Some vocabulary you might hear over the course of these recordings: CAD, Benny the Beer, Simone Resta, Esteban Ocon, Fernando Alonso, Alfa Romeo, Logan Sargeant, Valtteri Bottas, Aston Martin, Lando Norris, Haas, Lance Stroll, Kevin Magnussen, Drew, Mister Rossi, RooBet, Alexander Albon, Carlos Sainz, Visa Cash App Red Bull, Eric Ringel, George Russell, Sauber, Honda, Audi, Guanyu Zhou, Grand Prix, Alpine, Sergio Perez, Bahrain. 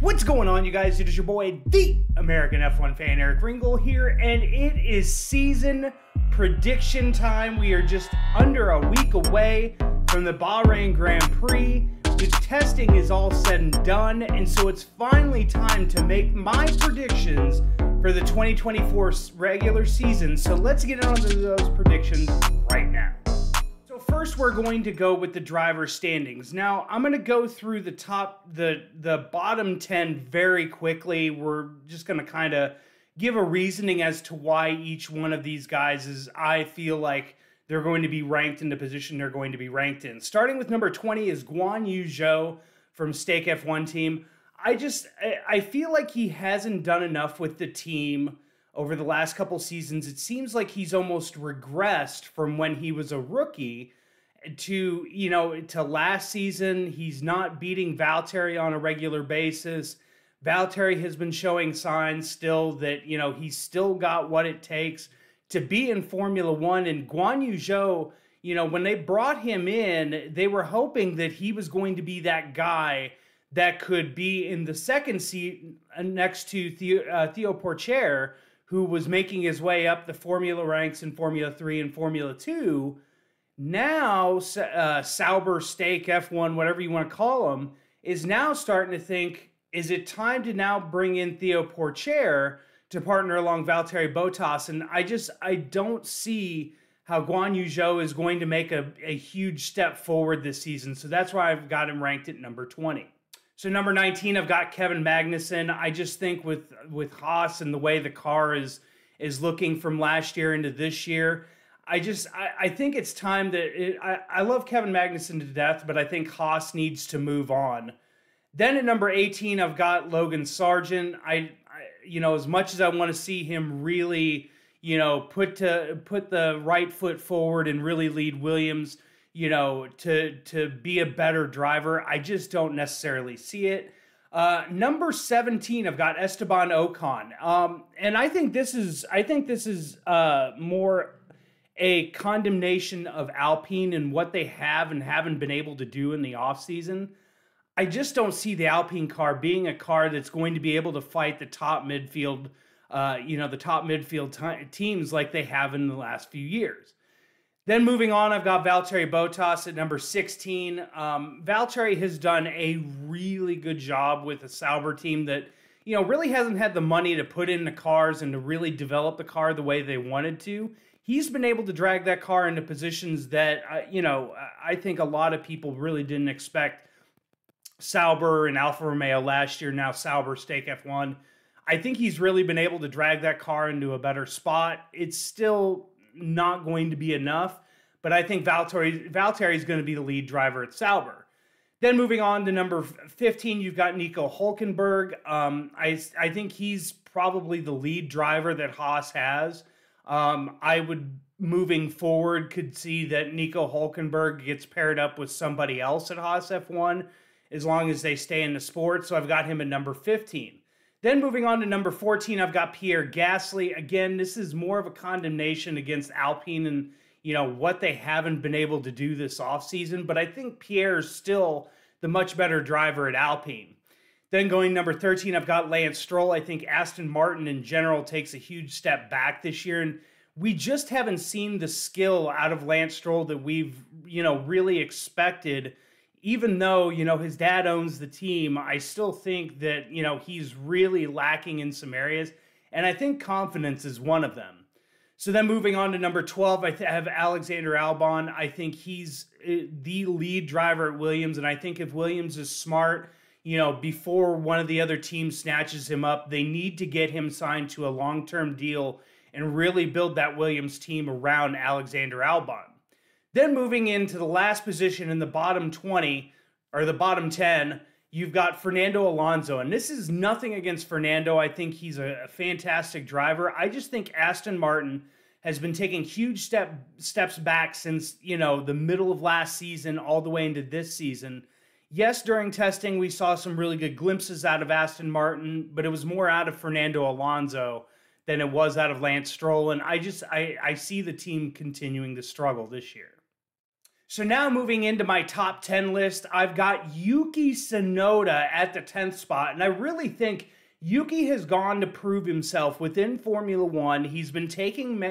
What's going on, you guys? It is your boy, the American F1 fan, Eric Ringel here, and it is season prediction time. We are just under a week away from the Bahrain Grand Prix. The testing is all said and done, and so it's finally time to make my predictions for the 2024 regular season. So let's get on to those predictions right now. So first, we're going to go with the driver standings. Now, I'm going to go through the bottom 10 very quickly. We're just going to kind of give a reasoning as to why each one of these guys is, I feel like, they're going to be ranked in the position they're going to be ranked in. Starting with number 20 is Guanyu Zhou from Stake F1 Team. I feel like he hasn't done enough with the team over the last couple seasons. It seems like he's almost regressed from when he was a rookie to, you know, to last season. He's not beating Valtteri on a regular basis. Valtteri has been showing signs still that, you know, he's still got what it takes to be in Formula One. And Guanyu Zhou, you know, when they brought him in, they were hoping that he was going to be that guy that could be in the second seat next to Théo Pourchaire, who was making his way up the Formula ranks in Formula 3 and Formula 2. Now, Sauber, Stake, F1, whatever you want to call him, is now starting to think, is it time to now bring in Théo Pourchaire to partner along Valtteri Bottas? And I don't see how Guanyu Zhou is going to make a huge step forward this season. So that's why I've got him ranked at number 20. So number 19, I've got Kevin Magnussen. I just think with Haas and the way the car is looking from last year into this year, I think it's time that I love Kevin Magnussen to death, but I think Haas needs to move on. Then at number 18, I've got Logan Sargeant. You know, as much as I want to see him really, you know, put the right foot forward and really lead Williams, you know, to be a better driver, I just don't necessarily see it. Number 17, I've got Esteban Ocon, and I think this is more a condemnation of Alpine and what they have and haven't been able to do in the offseason. I just don't see the Alpine car being a car that's going to be able to fight the top midfield, teams like they have in the last few years. Then moving on, I've got Valtteri Bottas at number 16. Valtteri has done a really good job with a Sauber team that, you know, really hasn't had the money to put in the cars and to really develop the car the way they wanted to. He's been able to drag that car into positions that, you know, I think a lot of people really didn't expect. Sauber and Alfa Romeo last year, now Sauber, Stake F1. I think he's really been able to drag that car into a better spot. It's still not going to be enough, but I think Valtteri is going to be the lead driver at Sauber. Then moving on to number 15, you've got Nico Hulkenberg. I think he's probably the lead driver that Haas has. I would, moving forward, could see that Nico Hulkenberg gets paired up with somebody else at Haas F1, as long as they stay in the sport. So I've got him at number 15. Then moving on to number 14, I've got Pierre Gasly. Again, this is more of a condemnation against Alpine and, you know, what they haven't been able to do this offseason. But I think Pierre's still the much better driver at Alpine. Then going number 13, I've got Lance Stroll. I think Aston Martin in general takes a huge step back this year. And we just haven't seen the skill out of Lance Stroll that we've, you know, really expected. Even though, you know, his dad owns the team, I still think that, you know, he's really lacking in some areas. And I think confidence is one of them. So then moving on to number 12, I have Alexander Albon. I think he's the lead driver at Williams. And I think if Williams is smart, you know, before one of the other teams snatches him up, they need to get him signed to a long-term deal and really build that Williams team around Alexander Albon. Then moving into the last position in the bottom 20, or the bottom 10, you've got Fernando Alonso. And this is nothing against Fernando. I think he's a fantastic driver. I just think Aston Martin has been taking huge steps back since, you know, the middle of last season all the way into this season. Yes, during testing, we saw some really good glimpses out of Aston Martin, but it was more out of Fernando Alonso than it was out of Lance Stroll. And I see the team continuing to struggle this year. So now moving into my top 10 list, I've got Yuki Tsunoda at the 10th spot, and I really think Yuki has gone to prove himself within Formula One. He's been taking,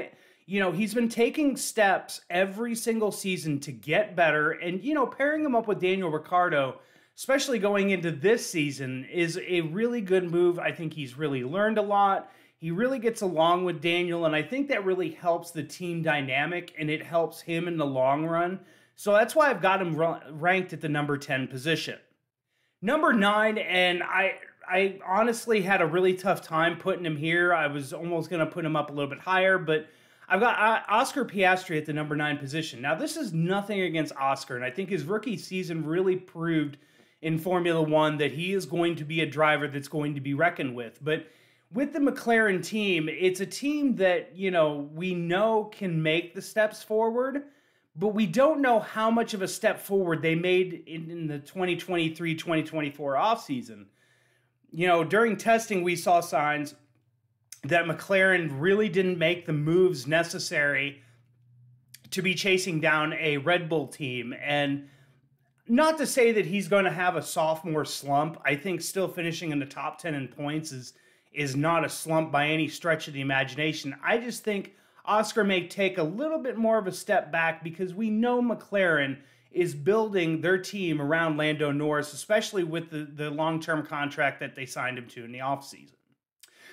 you know, he's been taking steps every single season to get better, and, you know, pairing him up with Daniel Ricciardo, especially going into this season, is a really good move. I think he's really learned a lot. He really gets along with Daniel, and I think that really helps the team dynamic, and it helps him in the long run. So that's why I've got him ranked at the number 10 position. Number 9, and I honestly had a really tough time putting him here. I was almost going to put him up a little bit higher, but I've got Oscar Piastri at the number 9 position. Now, this is nothing against Oscar, and I think his rookie season really proved in Formula One that he is going to be a driver that's going to be reckoned with. But with the McLaren team, it's a team that, you know, we know can make the steps forward, but we don't know how much of a step forward they made in the 2023-2024 offseason. You know, during testing, we saw signs that McLaren really didn't make the moves necessary to be chasing down a Red Bull team. And not to say that he's going to have a sophomore slump. I think still finishing in the top 10 in points is not a slump by any stretch of the imagination. I just think Oscar may take a little bit more of a step back because we know McLaren is building their team around Lando Norris, especially with the long-term contract that they signed him to in the offseason.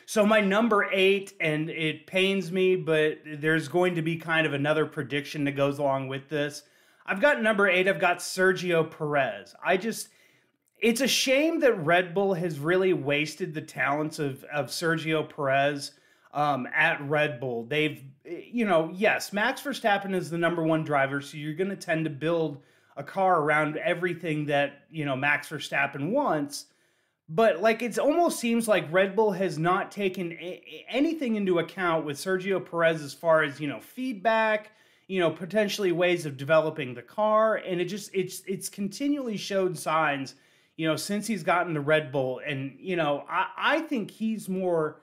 So my number 8, and it pains me, but there's going to be kind of another prediction that goes along with this. I've got number 8, I've got Sergio Perez. It's a shame that Red Bull has really wasted the talents of Sergio Perez at Red Bull. They've, you know, yes, Max Verstappen is the number 1 driver, so you're going to tend to build a car around everything that, you know, Max Verstappen wants. But, like, it almost seems like Red Bull has not taken anything into account with Sergio Perez as far as, you know, feedback, you know, potentially ways of developing the car. And it just, it's continually showed signs, you know, since he's gotten the Red Bull. And, you know, I think he's more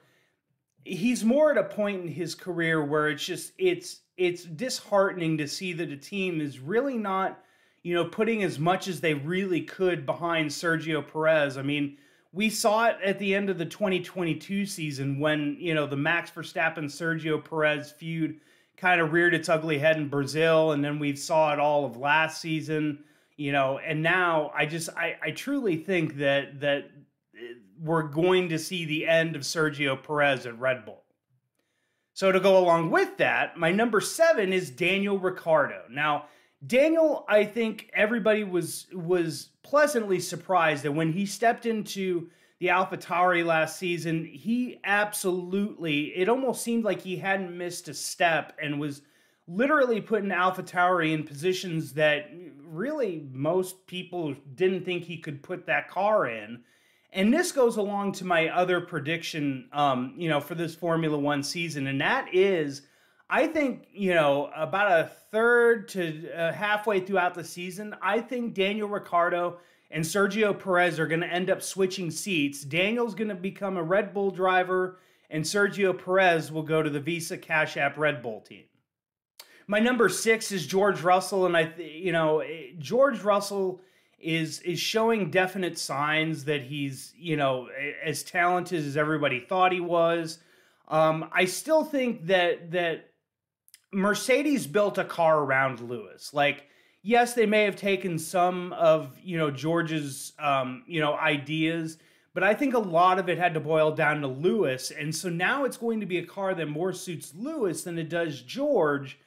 at a point in his career where it's just, it's disheartening to see that a team is really not, you know, putting as much as they really could behind Sergio Perez. I mean, we saw it at the end of the 2022 season when, you know, the Max Verstappen, Sergio Perez feud kind of reared its ugly head in Brazil. And then we saw it all of last season. You know, and now I truly think that we're going to see the end of Sergio Perez at Red Bull. So to go along with that, my number 7 is Daniel Ricciardo. Now, Daniel, I think everybody was pleasantly surprised that when he stepped into the AlphaTauri last season, he absolutely, it almost seemed like he hadn't missed a step and was literally putting AlphaTauri in positions that really most people didn't think he could put that car in. And this goes along to my other prediction, you know, for this Formula One season. And that is, I think, you know, about a third to halfway throughout the season, I think Daniel Ricciardo and Sergio Perez are going to end up switching seats. Daniel's going to become a Red Bull driver, and Sergio Perez will go to the Visa Cash App Red Bull team. My number 6 is George Russell, and George Russell is showing definite signs that he's, you know, as talented as everybody thought he was. I still think that Mercedes built a car around Lewis. Like, yes, they may have taken some of, you know, George's you know, ideas, but I think a lot of it had to boil down to Lewis, and so now it's going to be a car that more suits Lewis than it does George.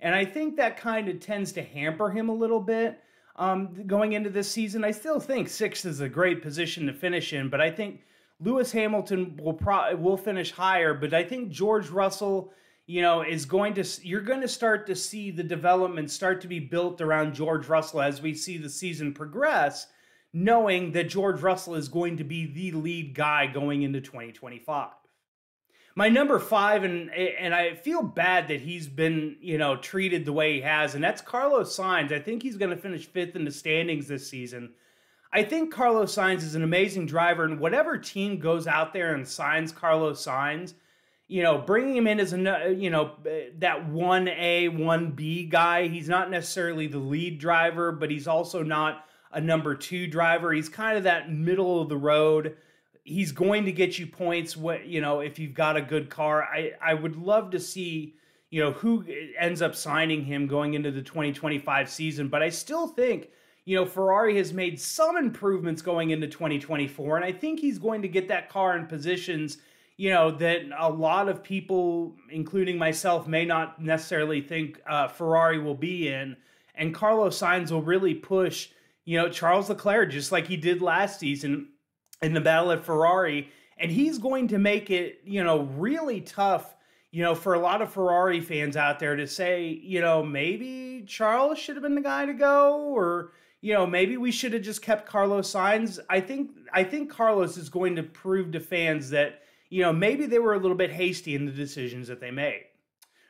And I think that kind of tends to hamper him a little bit going into this season. I still think 6th is a great position to finish in, but I think Lewis Hamilton will finish higher. But I think George Russell, you know, you're going to start to see the development start to be built around George Russell as we see the season progress, knowing that George Russell is going to be the lead guy going into 2025. My number 5, and I feel bad that he's been, you know, treated the way he has, and that's Carlos Sainz. I think he's going to finish 5th in the standings this season. I think Carlos Sainz is an amazing driver, and whatever team goes out there and signs Carlos Sainz, you know, bringing him in as a, you know, that 1A, 1B guy. He's not necessarily the lead driver, but he's also not a number two driver. He's kind of that middle of the road. He's going to get you points, you know, if you've got a good car. I would love to see, you know, who ends up signing him going into the 2025 season. But I still think, you know, Ferrari has made some improvements going into 2024, and I think he's going to get that car in positions, you know, that a lot of people, including myself, may not necessarily think Ferrari will be in. And Carlos Sainz will really push, you know, Charles Leclerc, just like he did last season in the battle at Ferrari. And he's going to make it, you know, really tough, you know, for a lot of Ferrari fans out there to say, you know, maybe Charles should have been the guy to go, or, you know, maybe we should have just kept Carlos Sainz. I think Carlos is going to prove to fans that, you know, maybe they were a little bit hasty in the decisions that they made.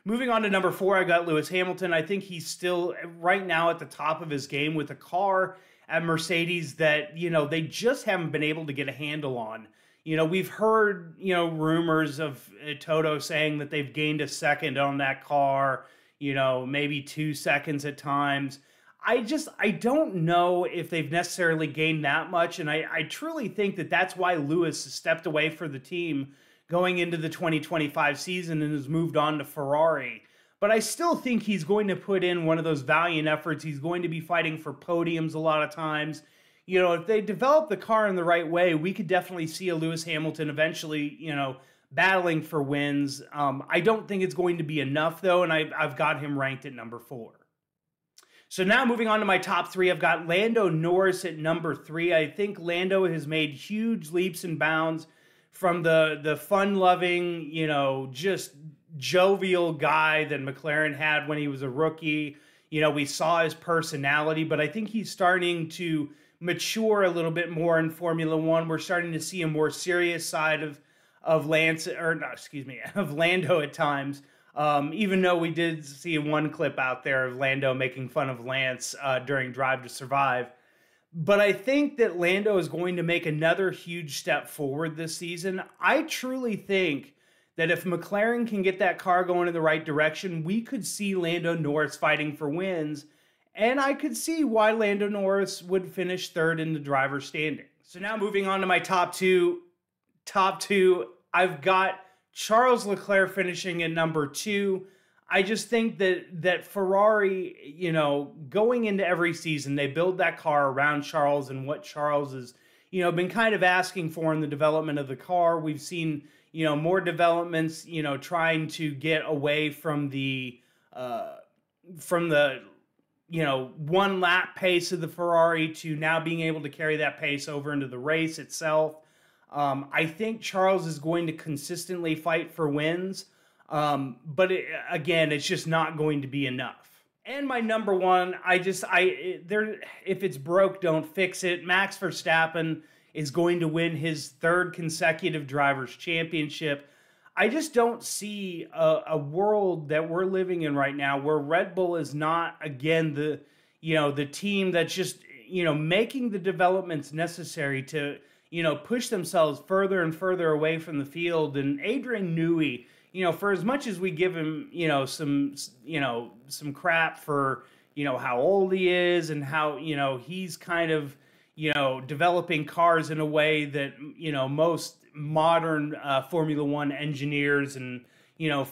Moving on to number four, I got Lewis Hamilton. I think he's still right now at the top of his game with a car at Mercedes that, you know, they just haven't been able to get a handle on. You know, we've heard, you know, rumors of Toto saying that they've gained a second on that car, you know, maybe 2 seconds at times. I don't know if they've necessarily gained that much, and I truly think that that's why Lewis stepped away for the team going into the 2025 season and has moved on to Ferrari. But I still think he's going to put in one of those valiant efforts. He's going to be fighting for podiums a lot of times. You know, if they develop the car in the right way, we could definitely see a Lewis Hamilton eventually, you know, battling for wins. I don't think it's going to be enough, though, and I've got him ranked at number four. So now moving on to my top three, I've got Lando Norris at number three. I think Lando has made huge leaps and bounds from the fun-loving, you know, just jovial guy that McLaren had when he was a rookie. You know, we saw his personality, but I think he's starting to mature a little bit more in Formula One. We're starting to see a more serious side of Lando at times. Even though we did see one clip out there of Lando making fun of Lance during Drive to Survive. But I think that Lando is going to make another huge step forward this season. I truly think that if McLaren can get that car going in the right direction, we could see Lando Norris fighting for wins. And I could see why Lando Norris would finish third in the driver's standing. So now moving on to my top two. I've got Charles Leclerc finishing at number two. I just think that Ferrari, you know, going into every season, they build that car around Charles and what Charles has, you know, been kind of asking for in the development of the car. We've seen, you know, more developments, you know, trying to get away from the you know, one lap pace of the Ferrari to now being able to carry that pace over into the race itself. I think Charles is going to consistently fight for wins, but again, it's just not going to be enough. And my number one, if it's broke, don't fix it. Max Verstappen is going to win his third consecutive drivers' championship. I just don't see a world that we're living in right now where Red Bull is not, again, the, you know, the team that's just, you know, making the developments necessary to, you know, push themselves further and further away from the field. And Adrian Newey, you know, for as much as we give him, you know, some crap for, you know, how old he is and how, you know, he's kind of, you know, developing cars in a way that, you know, most modern Formula One engineers and, you know,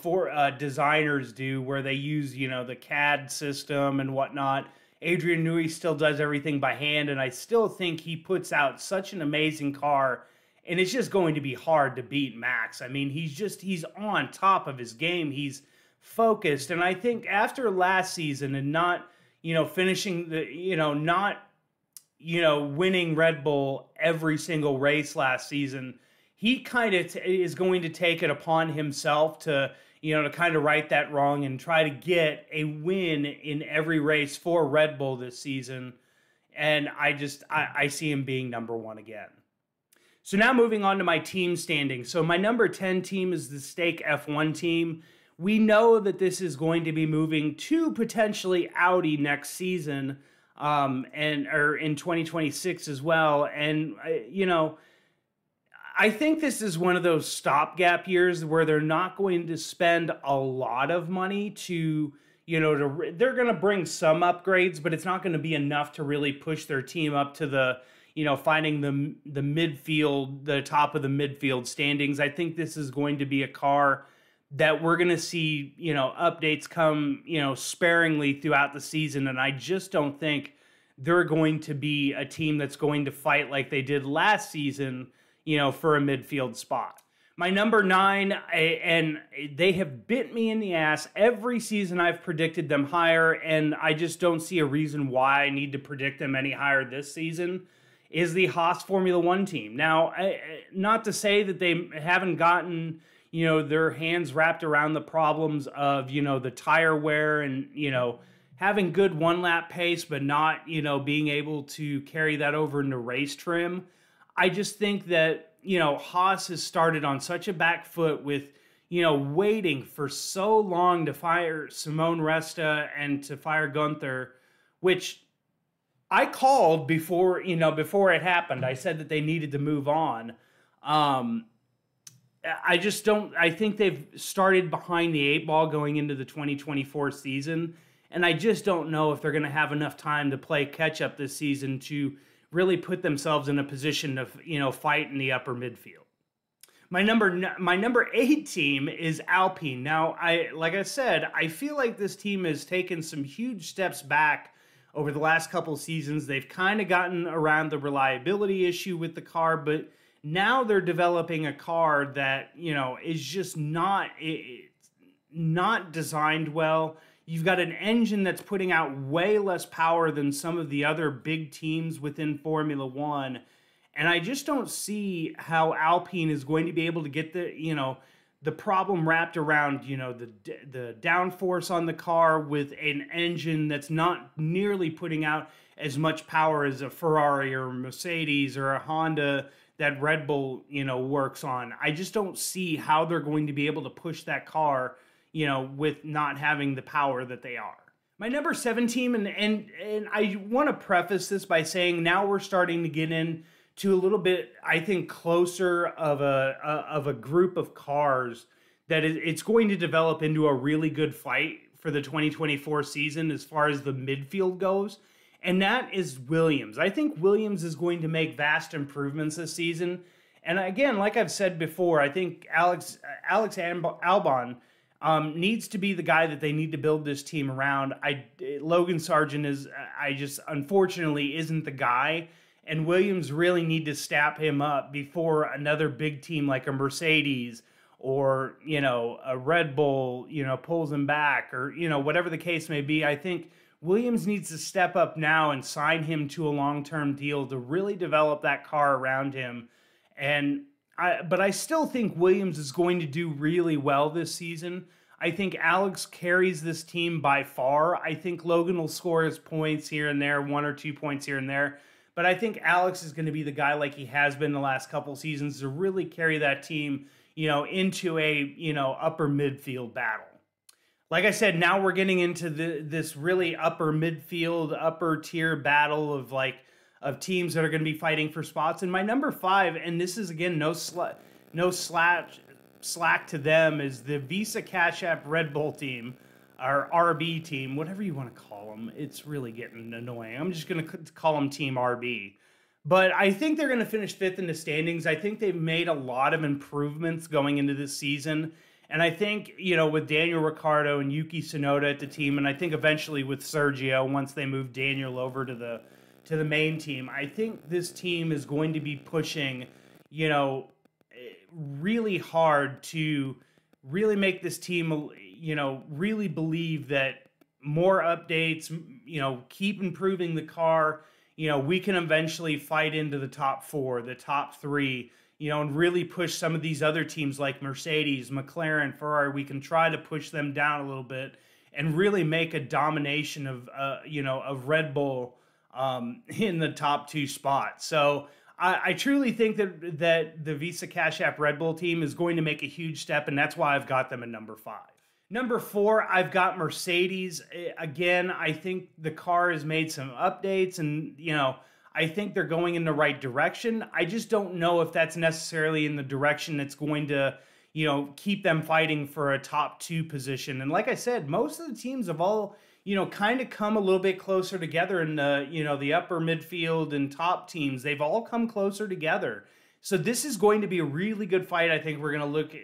designers do, where they use, you know, the CAD system and whatnot. Adrian Newey still does everything by hand, and I still think he puts out such an amazing car, and it's just going to be hard to beat Max. I mean, he's on top of his game. He's focused, and I think after last season and not, you know, finishing the, you know, not, you know, winning Red Bull every single race last season, he kind of is going to take it upon himself to, you know, to kind of right that wrong and try to get a win in every race for Red Bull this season. And I see him being number one again. So now moving on to my team standing. So my number 10 team is the Stake F1 team. We know that this is going to be moving to potentially Audi next season, or in 2026 as well. And, you know, I think this is one of those stopgap years where they're not going to spend a lot of money to, you know, they're going to bring some upgrades, but it's not going to be enough to really push their team up to the, you know, finding the midfield, the top of the midfield standings. I think this is going to be a car that we're going to see, you know, updates come, you know, sparingly throughout the season. And I just don't think they're going to be a team that's going to fight like they did last season, you know, for a midfield spot. My number 9, and they have bit me in the ass every season. I've predicted them higher, and I just don't see a reason why I need to predict them any higher this season, is the Haas Formula One team. Now, not to say that they haven't gotten, you know, their hands wrapped around the problems of, you know, the tire wear and, you know, having good one-lap pace, but not, you know, being able to carry that over into race trim. I just think that, you know, Haas has started on such a back foot with, you know, waiting for so long to fire Simone Resta and to fire Gunther, which I called before, you know, before it happened. I said that they needed to move on. I just don't, I think they've started behind the 8 ball going into the 2024 season. And I just don't know if they're going to have enough time to play catch up this season to really put themselves in a position to, you know, fight in the upper midfield. My number 8 team is Alpine. Now, like I said, I feel like this team has taken some huge steps back over the last couple seasons. They've kind of gotten around the reliability issue with the car, but now they're developing a car that, you know, is just not designed well. You've got an engine that's putting out way less power than some of the other big teams within Formula One. And I just don't see how Alpine is going to be able to get the, you know, the problem wrapped around, you know, the downforce on the car with an engine that's not nearly putting out as much power as a Ferrari or a Mercedes or a Honda that Red Bull, you know, works on. I just don't see how they're going to be able to push that car, you know, with not having the power that they are. My number 7 team, and I want to preface this by saying now we're starting to get in to a little bit, I think, closer of a group of cars that it's going to develop into a really good fight for the 2024 season as far as the midfield goes, and that is Williams. I think Williams is going to make vast improvements this season, and again, like I've said before, I think Alexander Albon needs to be the guy that they need to build this team around. Logan Sargeant unfortunately isn't the guy, and Williams really need to step him up before another big team like a Mercedes or, you know, a Red Bull, you know, pulls him back, or, you know, whatever the case may be. I think Williams needs to step up now and sign him to a long-term deal to really develop that car around him. And but I still think Williams is going to do really well this season. I think Alex carries this team by far. I think Logan will score his points here and there, 1 or 2 points here and there. But I think Alex is going to be the guy, like he has been the last couple seasons, to really carry that team, you know, into a, you know, upper midfield battle. Like I said, now we're getting into this really upper midfield, upper tier battle of teams that are going to be fighting for spots. And my number 5, and this is, again, no slack to them, is the Visa Cash App Red Bull team, or RB team, whatever you want to call them. It's really getting annoying. I'm just going to call them Team RB. But I think they're going to finish 5th in the standings. I think they've made a lot of improvements going into this season. And I think, you know, with Daniel Ricciardo and Yuki Tsunoda at the team, and I think eventually with Sergio, once they move Daniel over to the main team, I think this team is going to be pushing, you know, really hard to really make this team, you know, really believe that more updates, you know, keep improving the car, you know, we can eventually fight into the top 4, the top 3, you know, and really push some of these other teams like Mercedes, McLaren, Ferrari. We can try to push them down a little bit and really make a domination of, you know, of Red Bull in the top 2 spots. So I truly think that the Visa Cash App Red Bull team is going to make a huge step, and that's why I've got them at number 5. Number 4, I've got Mercedes. Again, I think the car has made some updates, and, you know, I think they're going in the right direction. I just don't know if that's necessarily in the direction that's going to, you know, keep them fighting for a top two position. And like I said, most of the teams have all, you know, kind of come a little bit closer together in the, you know, the upper midfield and top teams. They've all come closer together. So this is going to be a really good fight. I think we're going to look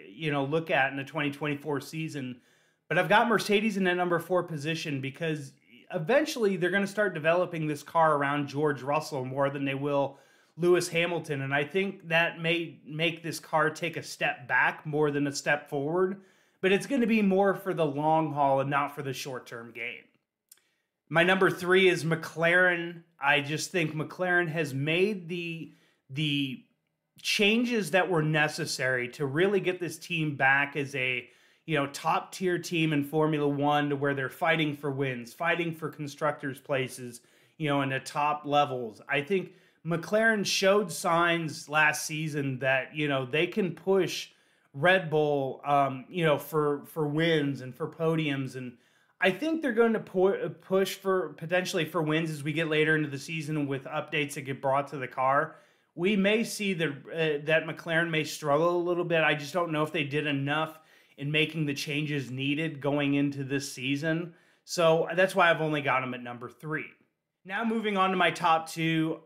at in the 2024 season. But I've got Mercedes in that number 4 position because eventually they're going to start developing this car around George Russell more than they will Lewis Hamilton. And I think that may make this car take a step back more than a step forward. But it's going to be more for the long haul and not for the short-term gain. My number 3 is McLaren. I just think McLaren has made the changes that were necessary to really get this team back as a, you know, top tier team in Formula One, to where they're fighting for wins, fighting for constructors places, you know, in the top levels. I think McLaren showed signs last season that, you know, they can push Red Bull, you know, for wins and for podiums. And I think they're going to push for potentially for wins as we get later into the season with updates that get brought to the car. We may see that McLaren may struggle a little bit. I just don't know if they did enough in making the changes needed going into this season. So that's why I've only got them at number 3. Now moving on to my top 2.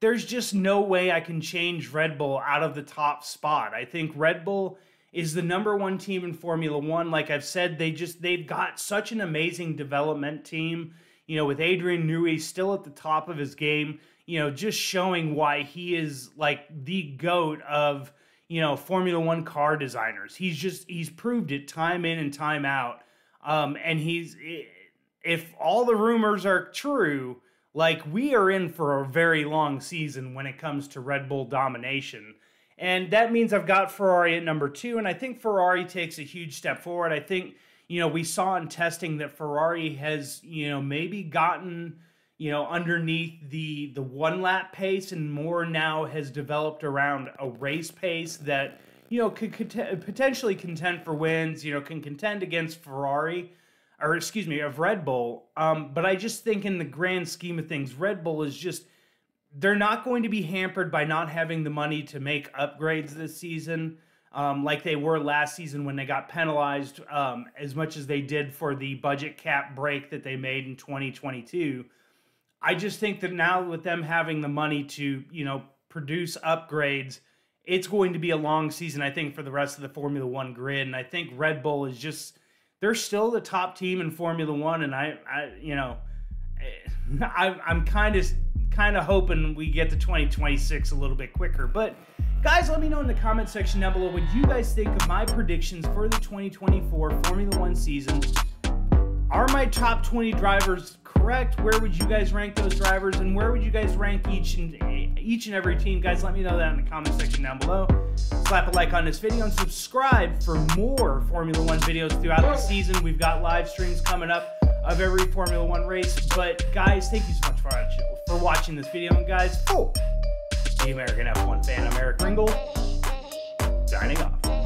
There's just no way I can change Red Bull out of the top spot. I think Red Bull is the number 1 team in Formula One. Like I've said, they've got such an amazing development team, you know, with Adrian Newey still at the top of his game, you know, just showing why he is like the GOAT of, you know, Formula One car designers. He's proved it time in and time out. And if all the rumors are true, like, we are in for a very long season when it comes to Red Bull domination. And that means I've got Ferrari at number 2. And I think Ferrari takes a huge step forward. I think, you know, we saw in testing that Ferrari has, you know, maybe gotten, you know, underneath the one-lap pace and more now has developed around a race pace that, you know, could potentially contend for wins, you know, can contend against Ferrari, or excuse me, of Red Bull. But I just think in the grand scheme of things, Red Bull is just, they're not going to be hampered by not having the money to make upgrades this season, like they were last season when they got penalized as much as they did for the budget cap break that they made in 2022. I just think that now with them having the money to, you know, produce upgrades, it's going to be a long season, I think, for the rest of the Formula One grid. And I think Red Bull is just, they're still the top team in Formula One. And I you know, I'm kind of hoping we get to 2026 a little bit quicker. But guys, let me know in the comment section down below what you guys think of my predictions for the 2024 Formula One season. Are my top 20 drivers correct? Where would you guys rank those drivers, and where would you guys rank each and every team? Guys, let me know that in the comment section down below. Slap a like on this video and subscribe for more Formula One videos throughout the season. We've got live streams coming up of every Formula One race. But guys, thank you so much for watching this video. And guys, the American F1 fan, I'm Eric Ringel, signing off.